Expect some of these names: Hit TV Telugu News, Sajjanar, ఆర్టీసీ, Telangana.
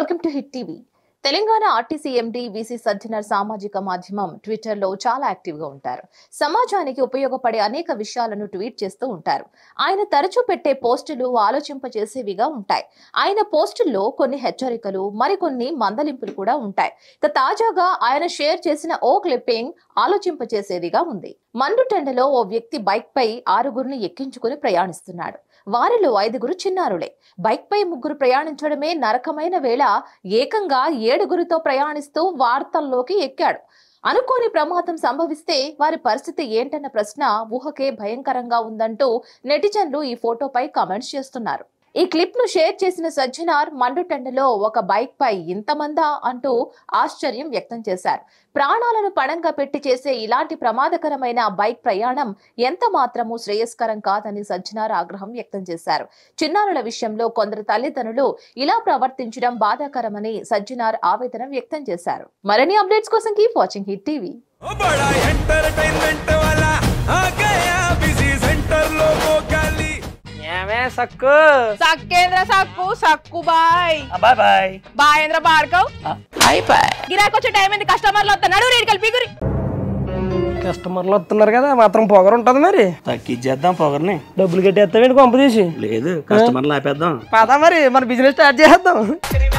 Welcome to hit TV. Telangana ఆర్టీసీ MD VC Sajjanar సామాజిక మాధ్యమం ట్విట్టర్లో చాలా యాక్టివ్గా ఉంటారు. సమాజానికి ఉపయోగపడే అనేక విషయాలను ట్వీట్ చేస్తూ ఉంటారు. ఆయన తరచూ పెట్టే పోస్టులు ఆలోచింపచేసేవిగా ఉంటాయి. ఆయన పోస్టుల్లో కొన్ని హెచ్చరికలు, మరికొన్ని మందలింపులు కూడా ఉంటాయి. ఇక తాజాగా ఆయన షేర్ చేసిన ఓ క్లిప్పింగ్ ఆలోచింపచేసేదిగా ఉంది. మండుటెండలో ఓ వ్యక్తి బైక్పై 6గురిని ఎక్కించుకుని ప్రయాణిస్తున్నాడు. వారిలో 5గురు చిన్నారులే. బైక్పై 3గురు ప్రయాణించడమే నరకమైన వేళ ఏకంగా 7గురితో ప్రయాణిస్తూ వార్తల్లోకి ఎక్కాడు. అనుకోని ప్రమాదం సంభవిస్తే వారి పరిస్థితి ఏంటన్న ప్రశ్న ఊహకే భయంకరంగా ఉందంటూ నెటిజన్లు ఈ ఫోటోపై కామెంట్స్ చేస్తున్నారు. ఈ క్లిప్ ను షేర్ చేసిన సజ్జనార్, మండుటెండలో ఒక బైక్ పై ఇంతమందా అంటూ ఆశ్చర్యం వ్యక్తం చేశారు. ప్రాణాలను పణంగా పెట్టి చేసే ఇలాంటి ప్రమాదకరమైన బైక్ ప్రయాణం ఎంత మాత్రమూ శ్రేయస్కరం కాదని సజ్జనార్ ఆగ్రహం వ్యక్తం చేశారు. చిన్నారుల విషయంలో కొందరు తల్లిదండ్రులు ఇలా ప్రవర్తించడం బాధాకరమని సజ్జనార్ ఆవేదన వ్యక్తం చేశారు. మరిన్ని అప్డేట్స్ కోసం కీప్ వాచింగ్ హిట్ టీవీ. సక్కు సక్కేంద్ర సక్కు సక్కు బాయ్ బాయ్ బాయ్ బాయ్ ఏంద్ర బాడకవు గిరాకొచ్చే టైం ఏంది, కస్టమర్లు వస్తున్నాడు రేడికల్ పిగురి. కస్టమర్లు వస్తున్నారు కదా మాత్రం పొగరు ఉంటది, మరి తగ్గిచ్చేద్దాం పొగరని. డబ్బులు కట్టేస్తామేంటి కొంప తీసి? లేదు, కస్టమర్లు ఆపేద్దాం పదా, మరి మన బిజినెస్ స్టార్ట్ చేసేద్దాం.